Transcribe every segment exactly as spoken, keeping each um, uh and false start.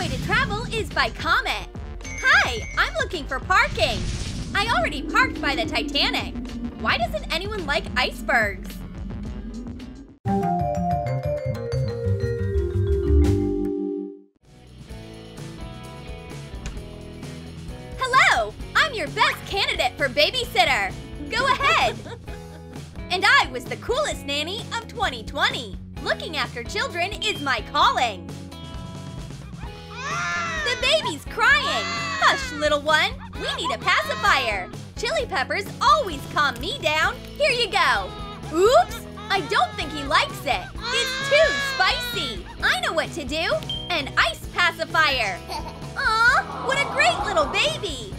way to travel is by comet. Hi, I'm looking for parking. I already parked by the Titanic. Why doesn't anyone like icebergs? Hello, I'm your best candidate for babysitter. Go ahead. And I was the coolest nanny of twenty twenty. Looking after children is my calling. The baby's crying. Hush, little one. We need a pacifier. Chili peppers always calm me down. Here you go. Oops. I don't think he likes it. It's too spicy. I know what to do. An ice pacifier. Aw, what a great little baby.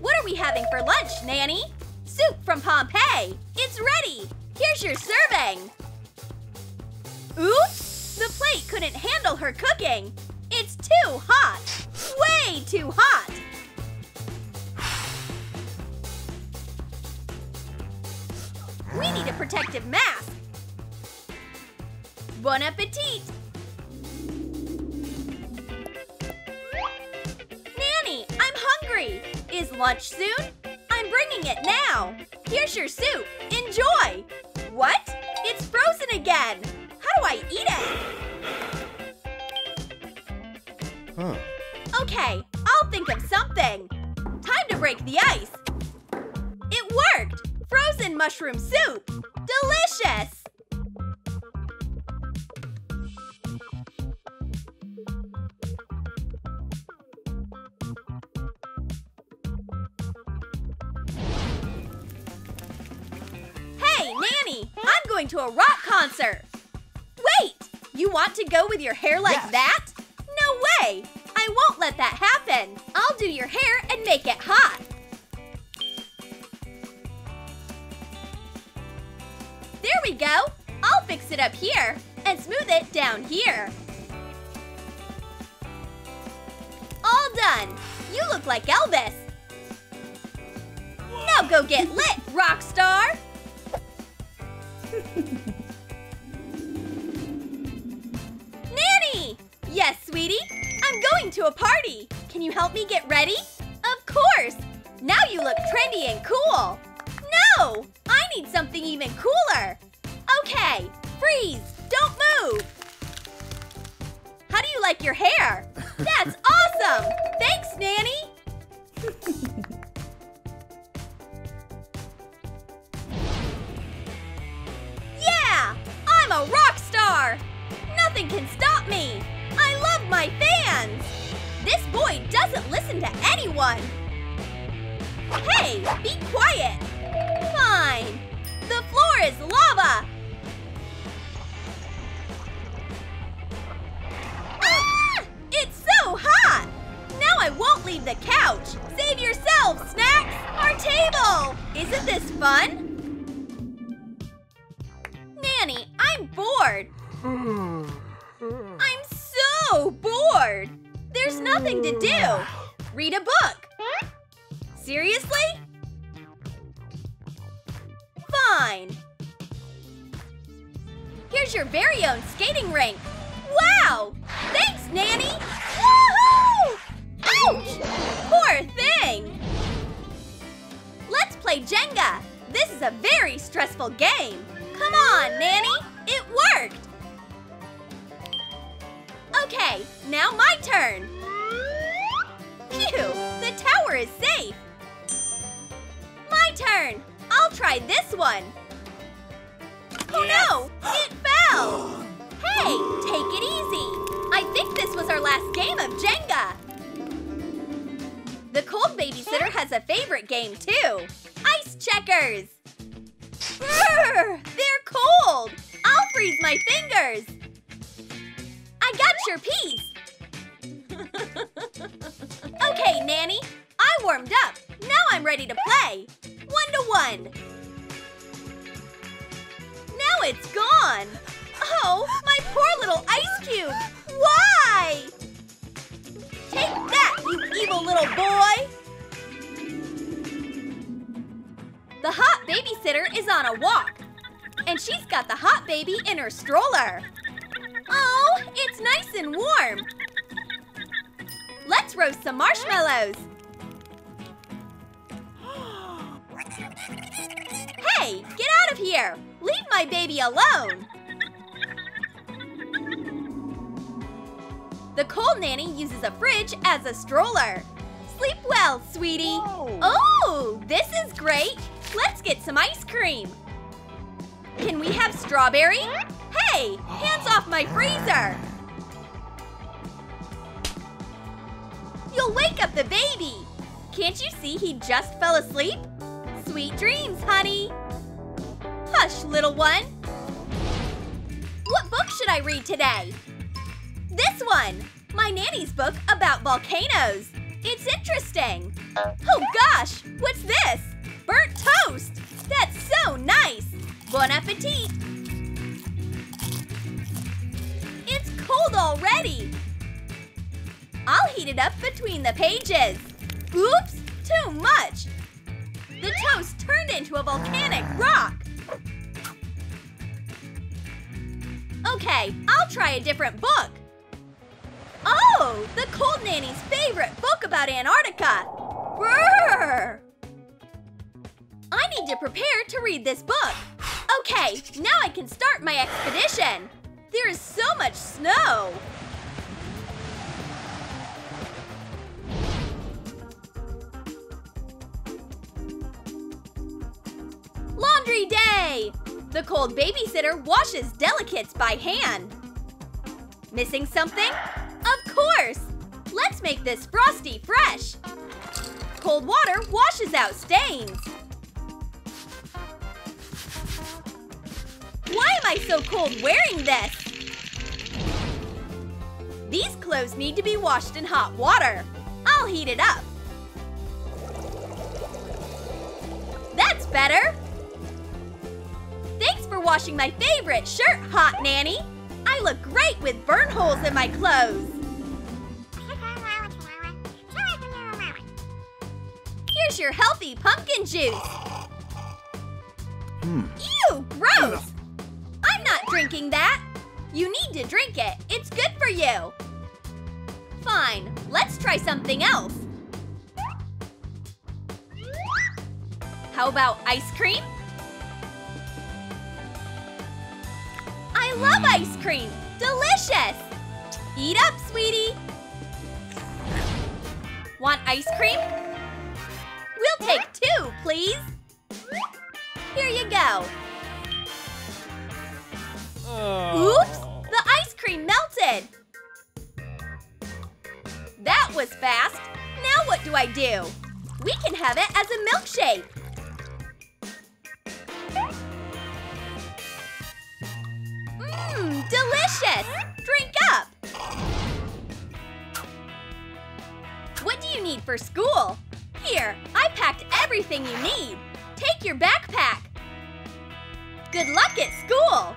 What are we having for lunch, Nanny? Soup from Pompeii. It's ready. Here's your serving. Oops! The plate couldn't handle her cooking. It's too hot. Way too hot. We need a protective mask. Bon appetit. Nanny, I'm hungry. Is lunch soon? I'm bringing it now. Here's your soup. Enjoy. What? It's frozen again. How do I eat it? Huh. Okay, I'll think of something. Time to break the ice. It worked. Frozen mushroom soup. Delicious. Hey, Nanny, I'm going to a rock concert. Wait! You want to go with your hair like yes. that? No way! I won't let that happen. I'll do your hair and make it hot. There we go. I'll fix it up here and smooth it down here. All done. You look like Elvis. Now go get lit, rock star. Nanny! Yes, sweetie? I'm going to a party. Can you help me get ready? Of course. Now you look trendy and cool. No! I need something even cooler. Okay. Freeze. Don't move. How do you like your hair? That's awesome. Thanks, Nanny. Yeah! I'm a rock star. Nothing can stop me! I love my fans! This boy doesn't listen to anyone! Hey! Be quiet! Fine! The floor is lava! Ah! It's so hot! Now I won't leave the couch! Save yourselves, snacks! Our table! Isn't this fun? Nanny, I'm bored! I'm so bored! There's nothing to do! Read a book! Seriously? Fine! Here's your very own skating rink! Wow! Thanks, Nanny! Woohoo! Ouch! Poor thing! Let's play Jenga! This is a very stressful game! Come on, Nanny! It worked! Okay, now my turn! Phew! The tower is safe! My turn! I'll try this one! Oh no! It fell! Hey, take it easy! I think this was our last game of Jenga! The cold babysitter has a favorite game, too! Ice checkers! Brr! They're cold! I'll freeze my fingers! I got your piece! Okay, Nanny. I warmed up. Now I'm ready to play. One to one. Now it's gone. Oh, my poor little ice cube. Why? Take that, you evil little boy. The hot babysitter is on a walk. And she's got the hot baby in her stroller. Oh, it's nice and warm. Let's roast some marshmallows. Hey, get out of here! Leave my baby alone! The coal nanny uses a fridge as a stroller. Sleep well, sweetie! Whoa. Oh, this is great! Let's get some ice cream! Can we have strawberry? Hey, hands off my freezer! You'll wake up the baby! Can't you see he just fell asleep? Sweet dreams, honey! Hush, little one! What book should I read today? This one! My nanny's book about volcanoes! It's interesting! Oh gosh! What's this? Burnt toast! That's so nice! Bon appetit! It's cold already! I'll heat it up between the pages! Oops! Too much! The toast turned into a volcanic rock! Okay, I'll try a different book! Oh! The cold nanny's favorite book about Antarctica! Brrr! I need to prepare to read this book! Okay, now I can start my expedition! There is so much snow! Laundry day! The cold babysitter washes delicates by hand. Missing something? Of course! Let's make this frosty fresh! Cold water washes out stains. Why am I so cold wearing this? These clothes need to be washed in hot water. I'll heat it up. That's better! Thanks for washing my favorite shirt, hot nanny! I look great with burn holes in my clothes! Here's your healthy pumpkin juice! Hmm. Ew, gross! I'm not drinking that! You need to drink it, it's good for you! Fine, let's try something else! How about ice cream? I love ice cream! Delicious! Eat up, sweetie! Want ice cream? We'll take two, please! Here you go! Oops! The ice cream melted! That was fast! Now what do I do? We can have it as a milkshake! Mmm, delicious! Drink up! What do you need for school? Here, I packed everything you need! Take your backpack! Good luck at school!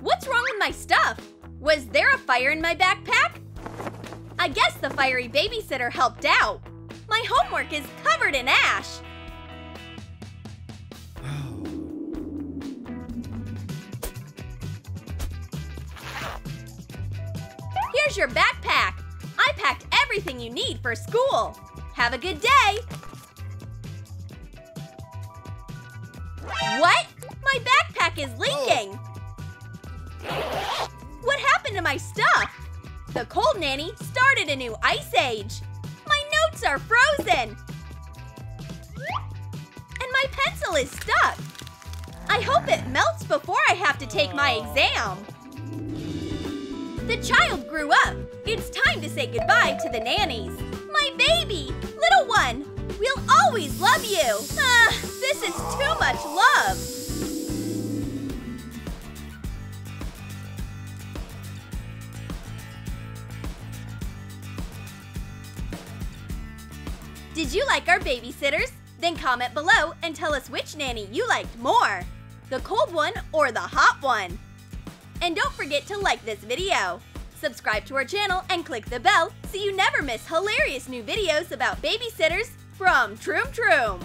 What's wrong with my stuff? Was there a fire in my backpack? I guess the fiery babysitter helped out! My homework is covered in ash! Here's your backpack! I packed everything you need for school! Have a good day! What? My backpack is leaking! What happened to my stuff? The cold nanny started a new ice age! My notes are frozen! And my pencil is stuck! I hope it melts before I have to take my exam! The child grew up! It's time to say goodbye to the nannies! My baby! Little one! We'll always love you! Uh, this is too much love! Did you like our babysitters? Then comment below and tell us which nanny you liked more! The cold one or the hot one! And don't forget to like this video! Subscribe to our channel and click the bell so you never miss hilarious new videos about babysitters from Troom Troom!